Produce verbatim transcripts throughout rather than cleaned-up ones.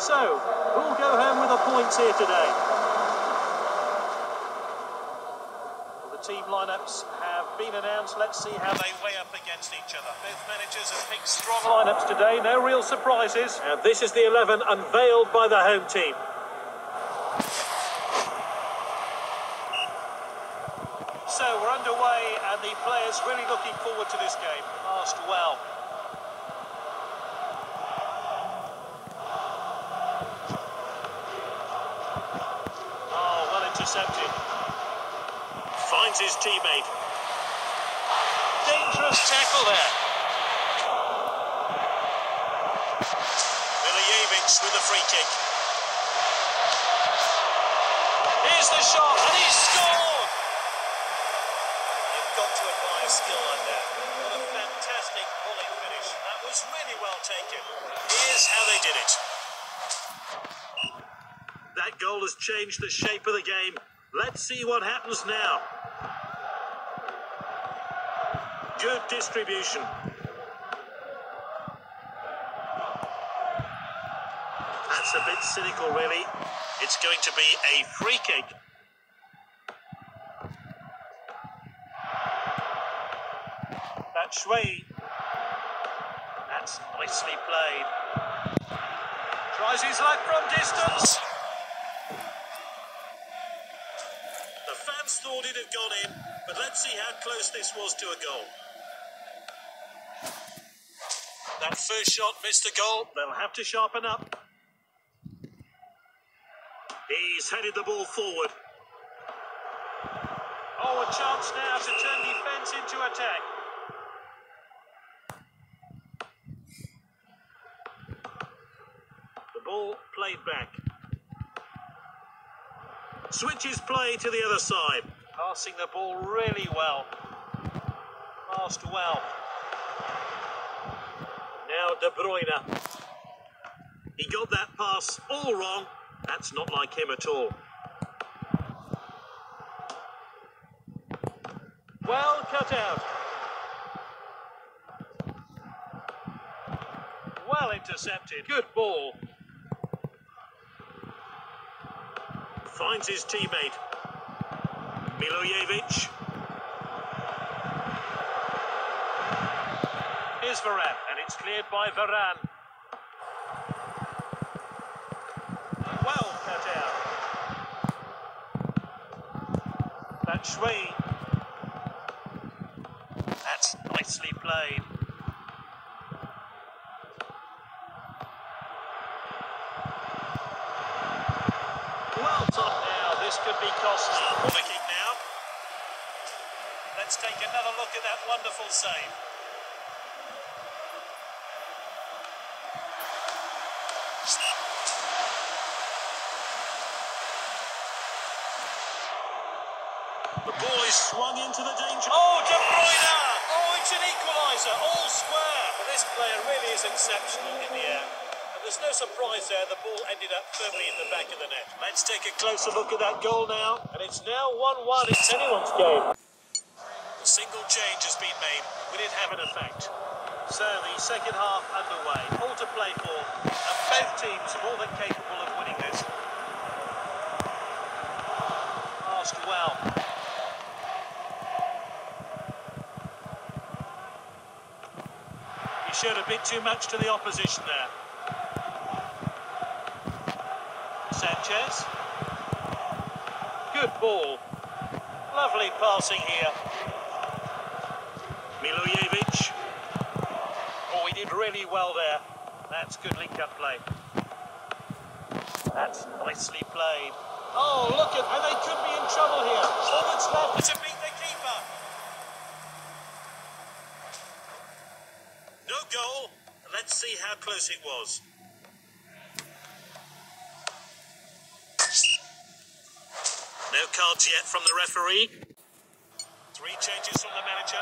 So, who'll go home with the points here today? Well, the team lineups have been announced. Let's see how they weigh up against each other. Both managers have picked strong lineups today. No real surprises. And this is the eleven unveiled by the home team. So we're underway, and the players really looking forward to this game. Passed well. Oh, well intercepted. Finds his teammate. Dangerous tackle there. Milojevic with a free kick. Here's the shot, and he scores! To admire skill like that. What a fantastic volley finish. That was really well taken. Here's how they did it. That goal has changed the shape of the game. Let's see what happens now. Good distribution. That's a bit cynical, really. It's going to be a free kick. Shui. That's nicely played. Tries his luck from distance. The fans thought it had gone in, but let's see how close this was to a goal. That first shot missed a goal. They'll have to sharpen up. He's headed the ball forward. Oh, a chance now to turn defence into attack. Ball played back. Switches play to the other side. Passing the ball really well. Passed well. Now De Bruyne. He got that pass all wrong. That's not like him at all. Well cut out. Well intercepted. Good ball. Finds his teammate, Milojevic. Here's Varane, and it's cleared by Varane. Well cut out. That's Shui. That's nicely played. Could be costly. Corner kick now. Let's take another look at that wonderful save. The ball is swung into the danger. Oh, De Bruyne! Oh, it's an equaliser, all square. But this player really is exceptional in the air. There's no surprise there, the ball ended up firmly in the back of the net. Let's take a closer look at that goal now. And it's now one one, it's anyone's game. A single change has been made. Will it have an effect? So the second half underway, all to play for. And both teams are more than capable of winning this. Passed well. He showed a bit too much to the opposition there. Sanchez. Good ball. Lovely passing here. Milojevic. Oh, he did really well there. That's good link-up play. That's nicely played. Oh, look at how they could be in trouble here. All that's left is to beat the keeper. No goal. Let's see how close it was. No cards yet from the referee. Three changes from the manager.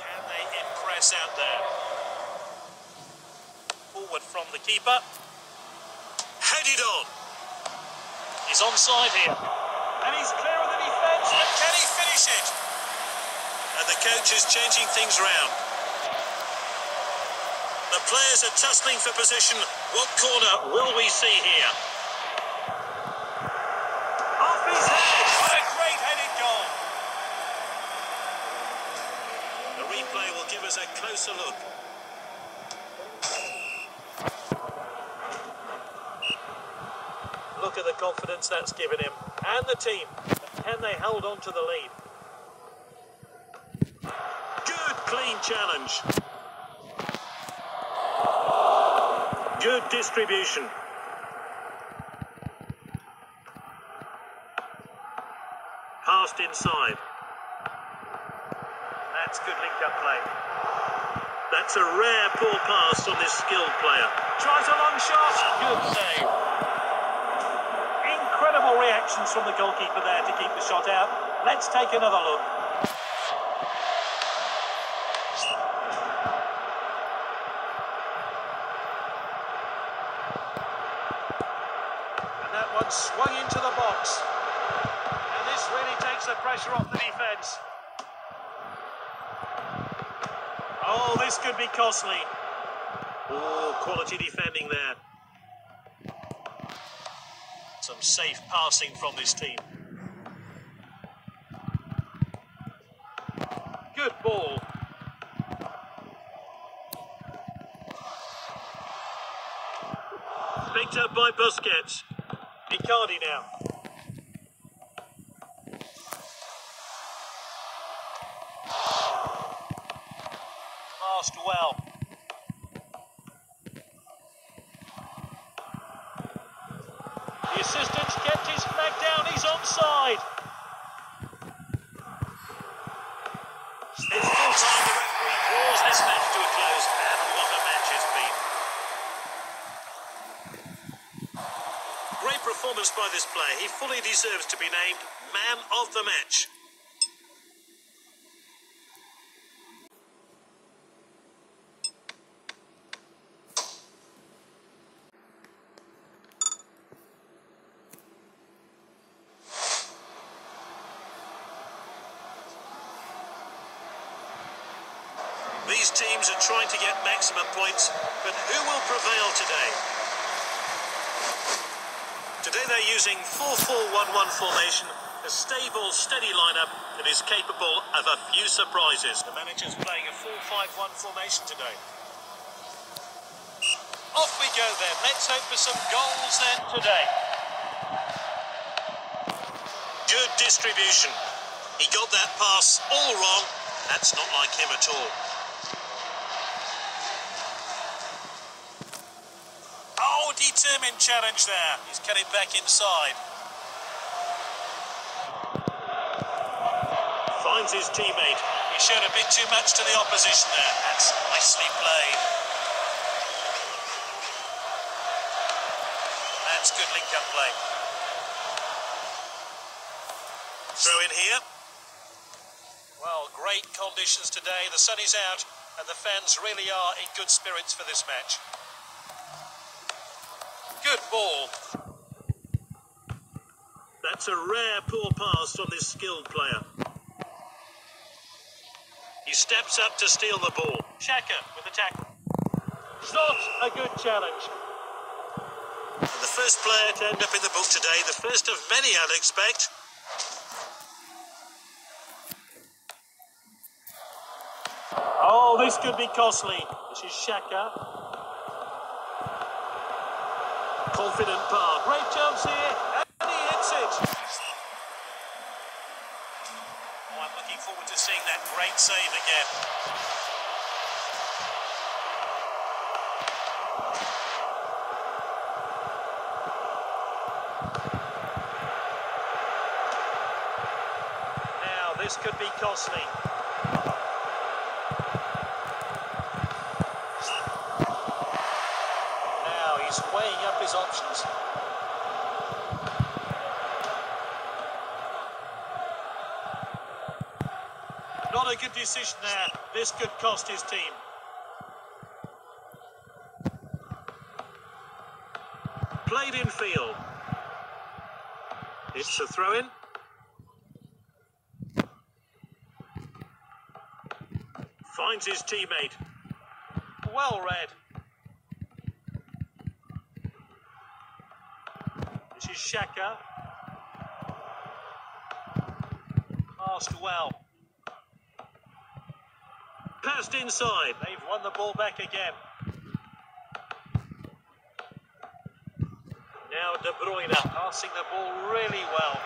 Can they impress out there? Forward from the keeper. Headed on. He's onside here. And he's clear of the defence. And can he finish it? And the coach is changing things round. The players are tussling for position. What corner will we see here? Off his head! What a great headed goal! The replay will give us a closer look. Look at the confidence that's given him. And the team. Can they hold on to the lead? Good, clean challenge. Good distribution. Passed inside. That's good linked-up play. That's a rare poor pass on this skilled player. Tries a long shot. Good save. Incredible reactions from the goalkeeper there to keep the shot out. Let's take another look. Swung into the box, and this really takes the pressure off the defence. Oh, this could be costly. Oh, quality defending there. Some safe passing from this team. Good ball. Picked up by Busquets. Icardi now. Passed well. The assistant's kept his flag down, he's onside. It's full time, the referee draws this match to a close, and what a match it's been. Great performance by this player. He fully deserves to be named man of the match. These teams are trying to get maximum points, but who will prevail today? Today they're using four four one one formation, a stable, steady lineup that is capable of a few surprises. The manager's playing a four five one formation today. Off we go then. Let's hope for some goals then today. Good distribution. He got that pass all wrong. That's not like him at all. Determined challenge there. He's cut it back inside. Finds his teammate. He showed a bit too much to the opposition there. That's nicely played. That's good link-up play. Throw in here. Well, great conditions today. The sun is out, and the fans really are in good spirits for this match. Good ball. That's a rare poor pass from this skilled player. He steps up to steal the ball. Xhaka with the tackle. Not a good challenge. And the first player to end up in the book today, the first of many I'd expect. Oh, this could be costly. This is Xhaka. Confident pass. Great chance here, and he hits it. Oh, I'm looking forward to seeing that great save again. Now, this could be costly. Weighing up his options. Not a good decision there. This could cost his team. Played in field. It's a throw in. Finds his teammate. Well read. This is Xhaka. Passed well. Passed inside. They've won the ball back again. Now De Bruyne passing the ball really well.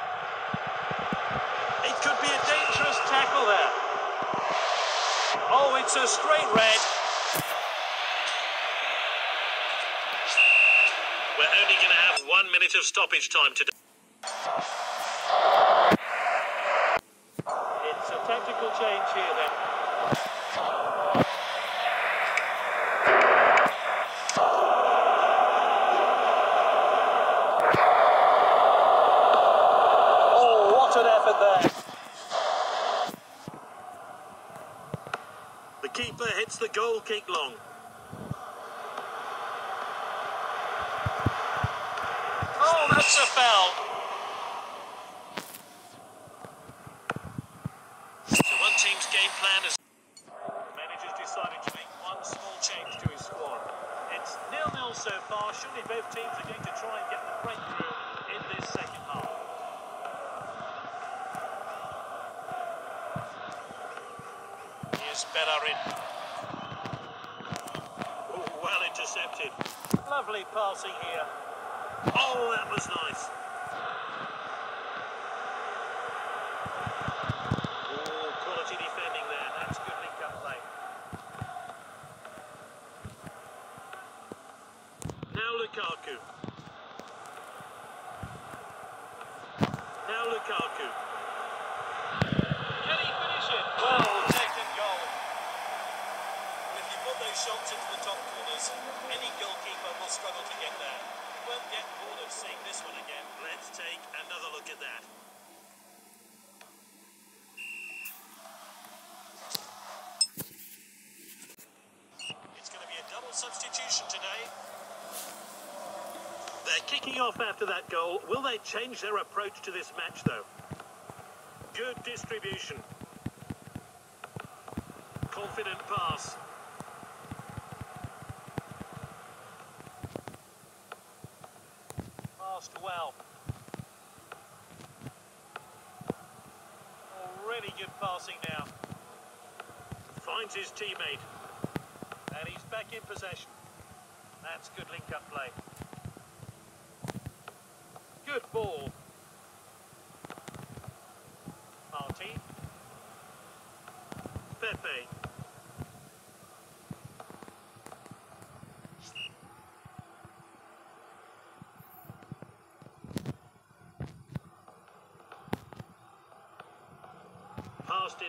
It could be a dangerous tackle there. Oh, it's a straight red. We're only going to have one minute of stoppage time today. It's a tactical change here then. Oh, what an effort there. The keeper hits the goal kick long. That's a foul. So one team's game plan is... The manager's decided to make one small change to his squad. It's nil nil so far. Surely both teams are going to try and get the breakthrough in this second half. Here's Bellerin. Oh, well intercepted. Lovely passing here. Oh, that was nice. Oh, quality defending there. That's good link-up play. Now Lukaku. Now Lukaku. Can he finish it? Well taken goal. If you put those shots into the top corners, any goalkeeper will struggle to get there. Won't get bored of seeing this one again. Let's take another look at that. It's going to be a double substitution today. They're kicking off after that goal. Will they change their approach to this match, though? Good distribution. Confident pass. Well, oh, really good passing now. Finds his teammate, and he's back in possession. That's good link-up play. Good ball. Marty, Pepe.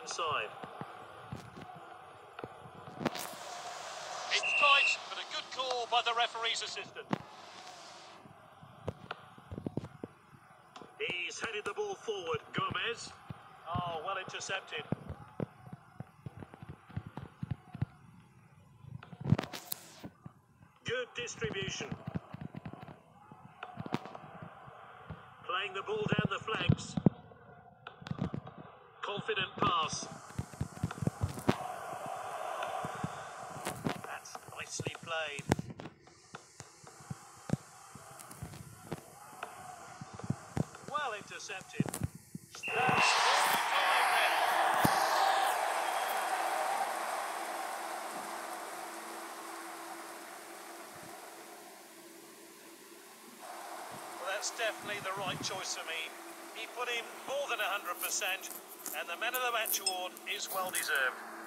Inside. It's tight, but a good call by the referee's assistant. He's headed the ball forward, Gomez. Oh, well intercepted. Good distribution. Playing the ball down the flanks. Confident pass. That's nicely played. Well intercepted. That's well, that's definitely the right choice for me. He put in more than one hundred percent. And the Man of the Match award is well deserved.